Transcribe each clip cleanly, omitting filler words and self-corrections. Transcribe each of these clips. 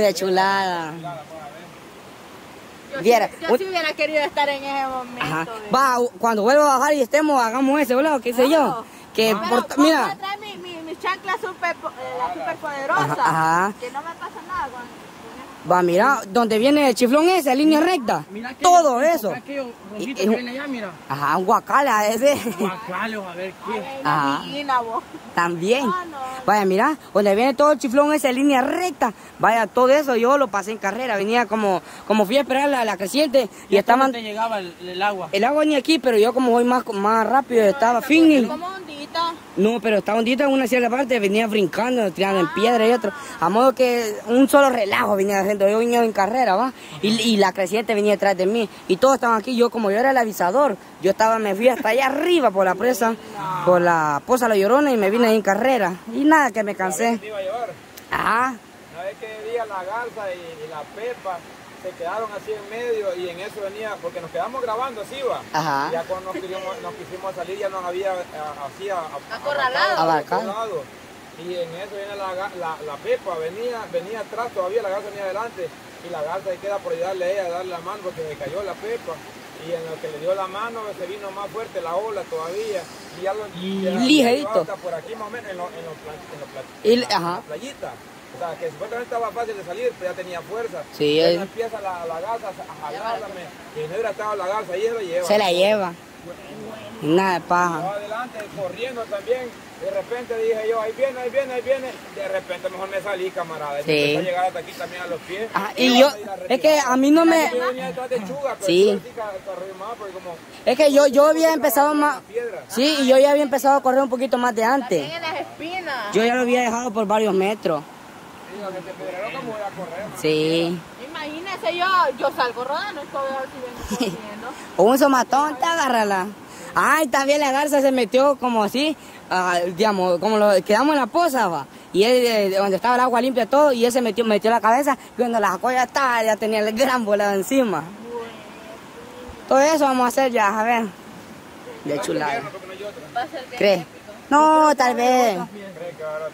una chulada. Yo sí hubiera querido estar en ese momento. Ajá. Va, cuando vuelva a bajar y estemos, hagamos ese volado, qué sé yo. Que mira, trae mi chancla super, la super poderosa. Ajá. Que no me pasa nada con va, mira, donde viene el chiflón ese, línea recta. Mira todo eso. Rojito que viene allá, mira. Ajá, un guacala ese. Guacalo, a ver qué. Ajá. También. No, no. Vaya, mira, donde viene todo el chiflón ese, línea recta. Vaya, todo eso yo lo pasé en carrera. Venía como fui a esperar la creciente y estaban. ¿Dónde llegaba el agua? El agua ni aquí, pero yo como voy más rápido, pero estaba fin. No, pero estaba hundita en una cierta parte, venía brincando, tirando en piedra y otro. A modo que un solo relajo venía haciendo. Yo venía en carrera, ¿va? Y la creciente venía detrás de mí. Y todos estaban aquí. Yo, como yo era el avisador, yo estaba, me fui hasta allá arriba por la presa, por la Poza La Llorona y me vine ahí en carrera. Y nada, que me cansé. Ajá. Una vez que venía la garza y la pepa, se quedaron así en medio y en eso venía, porque nos quedamos grabando así, va. Ajá. Ya cuando nos quisimos salir ya nos había así acorralado. Y en eso viene la pepa, venía atrás todavía, la garza venía adelante y la garza ahí queda por ayudarle a ella, darle la mano porque se cayó la pepa. Y en lo que le dio la mano se vino más fuerte la ola todavía. Y ya lo ligerito. Hasta por aquí más o menos en la playita. O sea, que supuestamente estaba fácil de salir, pero ya tenía fuerza. Sí, y él empieza la garza a jalarme. Y no hubiera estado la garza, y él lo lleva. Se la lleva. Bueno. Nada de paja. Yo adelante, corriendo también. De repente dije yo, ahí viene. De repente mejor me salí, camarada. Sí. Empezó a llegar hasta aquí también a los pies. Ah, y yo, es que a mí no me... Yo venía detrás de Chuga, pero sí. Porque como... Es que yo había empezado más... Sí, y yo ya había empezado a correr un poquito más de antes. También en las espinas. Yo ya lo había dejado por varios metros. Sí. Imagínese yo salgo rodando, si vengo corriendo. Un somatón, te agárrala. Ay, también la garza se metió como así, digamos, como quedamos en la poza, va. Y él, donde estaba el agua limpia todo, y él se metió la cabeza, y cuando la sacó ya estaba, ya tenía el gran volado encima. Bueno. Todo eso vamos a hacer ya, a ver. De chulada. ¿Crees? No, tal vez.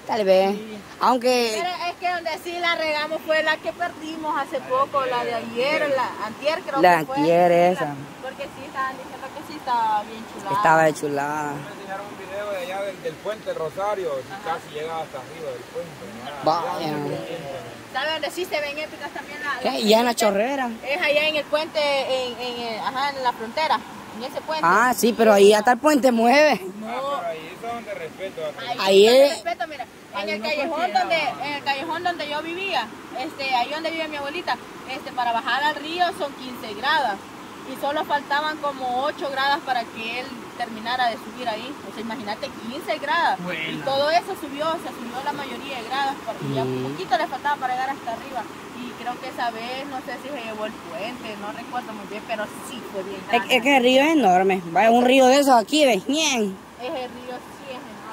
Tal vez. Aunque... Pero es que donde sí la regamos fue la que perdimos hace poco, la de ayer, la antier creo que fue. La antier esa. Porque sí estaban diciendo que sí estaba bien chulada. Estaba chulada. Me enseñaron un video de allá del puente Rosario, casi llegaba hasta arriba del puente. Vaya. ¿Sabes dónde sí se ven épicas también? Y ya en la chorrera. Es allá en el puente, en la frontera. En ese puente. Ah, sí, pero ahí hasta el puente mueve. No. Ah, pero ahí es donde respeto. Ahí es donde respeto, mira. En el callejón donde yo vivía, ahí donde vive mi abuelita, para bajar al río son 15 gradas y solo faltaban como 8 gradas para que él terminara de subir ahí. O sea, imagínate 15 gradas. Buena. Y todo eso subió, o sea, subió la mayoría de gradas, porque ya un poquito le faltaba para llegar hasta arriba. Y creo que esa vez, no sé si se llevó el puente, no recuerdo muy bien, pero sí fue bien grande. Es que el río es enorme. Vaya, un río de esos aquí, ¿ves? Bien. Es el río.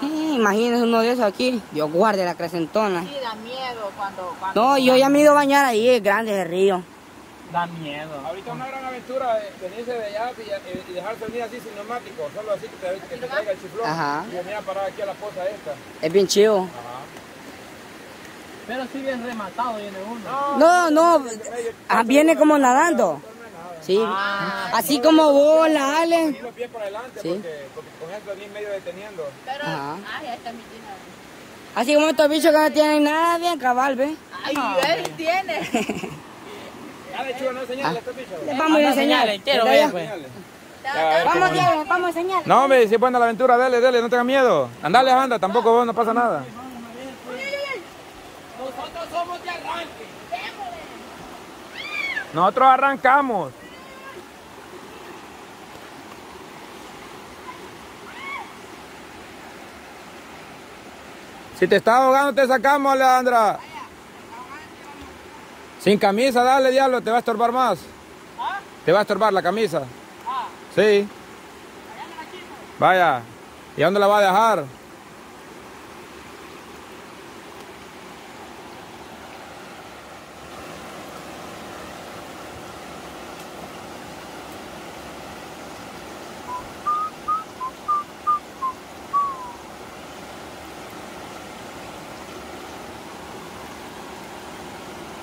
Imagínense uno de esos aquí. Dios guarde la crecentona. Sí, da miedo cuando no, yo ya me he ido a bañar ahí, es grande el río. Da miedo. Ahorita una gran aventura venirse de allá y dejarse venir así sin neumático. Solo así que te caiga el chiflón. Ajá. Y venir a parar aquí a la poza esta. Es bien chido. Ajá. Pero si bien rematado viene uno. No. Viene como nadando. Sí, así como vos, la Ale. Sí, los pies por adelante, sí. Porque con esto aquí medio deteniendo. Pero, ya está mi tina. Así como estos bichos que no tienen nada bien cabal, ¿ves? Ay, él tiene. A ver, chulo, no enseñale estos bichos. Vamos a enseñarle, entero, vea, pues. Vamos, Diego, vamos a enseñarle. No, hombre, si es buena la aventura, dale, no tenga miedo. Andá, Alejandra, tampoco vos, no pasa nada. Nosotros somos de arranque. Nosotros arrancamos. Si te estás ahogando, te sacamos, Alejandra. Sin camisa, dale, diablo, te va a estorbar más. ¿Ah? Te va a estorbar la camisa. Ah. Sí. Vaya, ¿y dónde la va a dejar?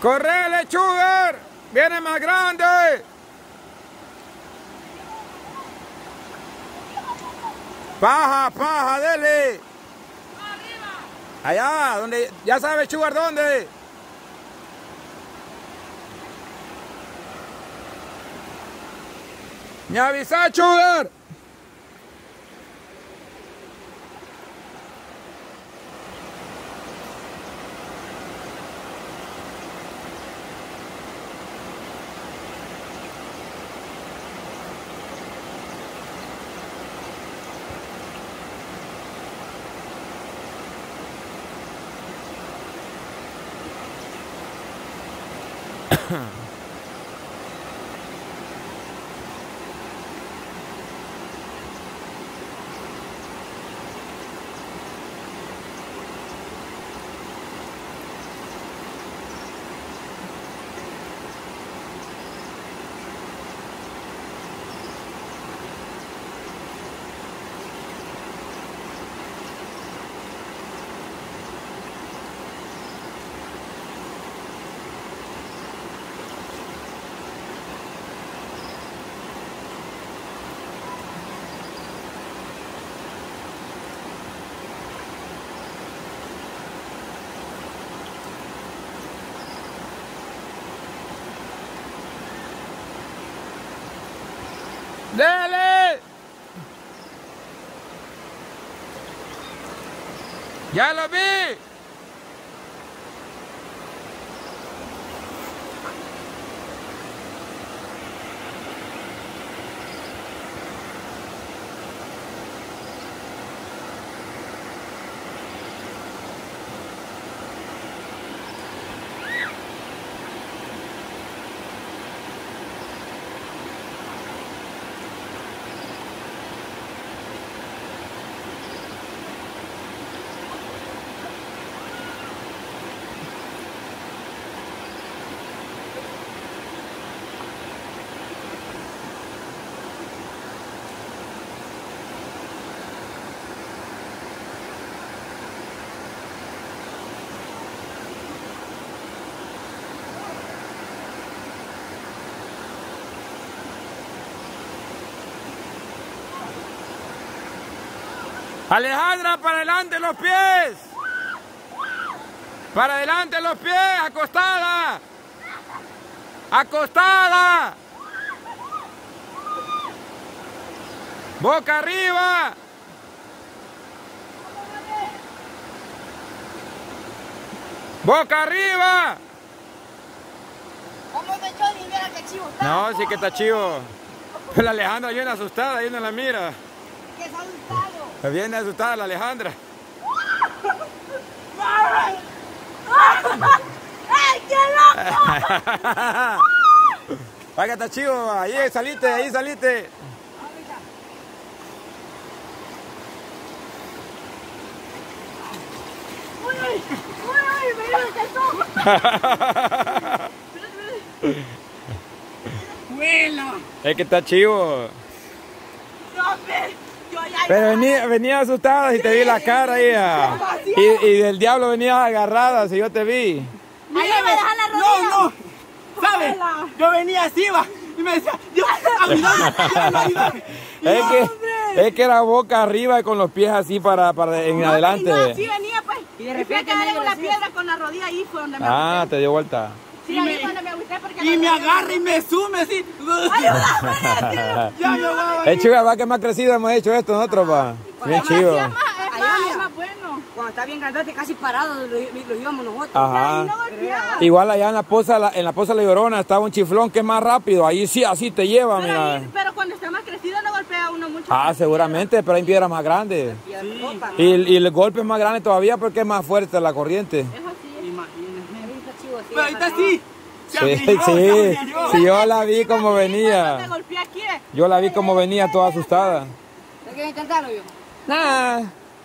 ¡Corre, lechuga! ¡Viene más grande! ¡Paja, paja, dele! ¡Arriba! Allá, donde, ya sabe, lechuga, ¿dónde? ¡Me avisa, lechuga! ¡Dele! ¡Ya lo vi! Alejandra, para adelante los pies. Para adelante los pies, acostada. Acostada. Boca arriba. Boca arriba. No, sí que está chivo. Pero la Alejandra viene asustada, viene la mira. Viene asustada la Alejandra. ¡Ay, qué loco! Vaya, está chivo. Ahí saliste, ahí saliste. ¡Uy, uy! ¡Uy, uy! Es que está chivo. Pero venía asustada y te vi la cara ahí. Y del diablo venías agarrada, si yo te vi. Ahí me deja la rodilla. No, ¿sabes? Yo venía así, va. Y me decía, Dios, ayúdame. Es que era boca arriba y con los pies así para en adelante. No, así venía, pues. Y de repente me dio la piedra con la rodilla ahí, fue donde me agüité. Ah, te dio vuelta. Sí, ahí fue donde me agüité porque... Y me agarra y me sume así. ¡Ayúdame! El chuga, va que más crecido hemos hecho esto nosotros, va. Bien chido. Es más bueno. Cuando está bien grandote, casi parado, lo llevamos nosotros. Ajá. Igual allá en la poza La Llorona estaba un chiflón que es más rápido. Ahí sí, así te lleva, mira. Pero cuando está más crecido no golpea uno mucho. Ah, seguramente, pero hay piedras más grandes. Sí. Y el golpe es más grande todavía porque es más fuerte la corriente. Eso sí. Imagínate. Pero ahorita sí. Sí, yo la vi como venía. Yo la vi como venía toda asustada. ¿Te quieres intentarlo yo? Nah,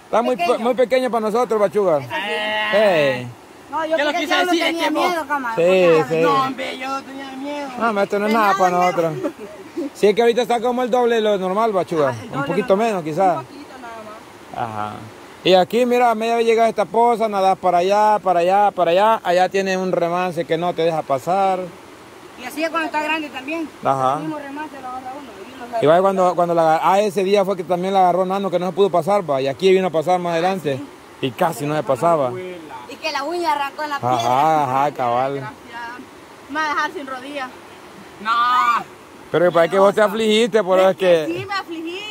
está muy pequeño para nosotros, bachuga. No, yo lo quise decir, es que vos... Sí. No, hombre, yo no tenía miedo. No, esto no es nada para nosotros. Sí, es que ahorita está como el doble de lo normal, bachuga. Un poquito menos, quizás. Un poquito nada más. Ajá. Y aquí, mira, a media vez llegas a esta poza, nadas para allá, para allá, para allá. Allá tiene un remance que no te deja pasar. Y así es cuando está grande también. Ajá. El mismo remance lo agarra uno. Y va cuando la agarra. Ah, ese día fue que también la agarró Nano, que no se pudo pasar, va. Y aquí vino a pasar más adelante. ¿Sí? Y casi no se pasaba. Y que la uña arrancó en la piedra. Ajá, ajá, cabal. Me va a dejar sin rodillas. No. Pero para que vos te afligiste, por eso es que... Sí, me afligí.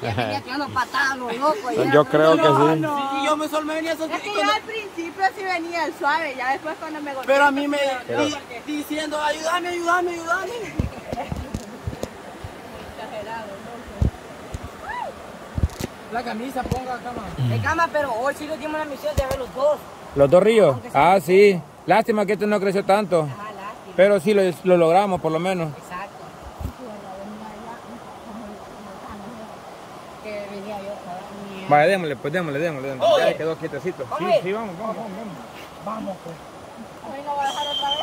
Ya tenía que unos patadas, los locos. Yo creo que sí. Sí, yo solo me venía asustando. Es que yo al principio sí venía el suave, ya después cuando me golpeé. Pero a mí me diciendo, ayúdame, ayúdame, ayúdame. Exagerado, loco. La camisa, ponga la cama. De cama, pero hoy sí lo dimos la misión de ver los dos. ¿Los dos ríos? Ah, sí. Lástima que este no creció tanto. Ajá, lástima. Pero sí lo logramos, por lo menos. Vale, démosle, pues démosle. Ya quedó quietecito. Sí, vamos. Vamos, pues. Hoy no voy a dejar otra vez.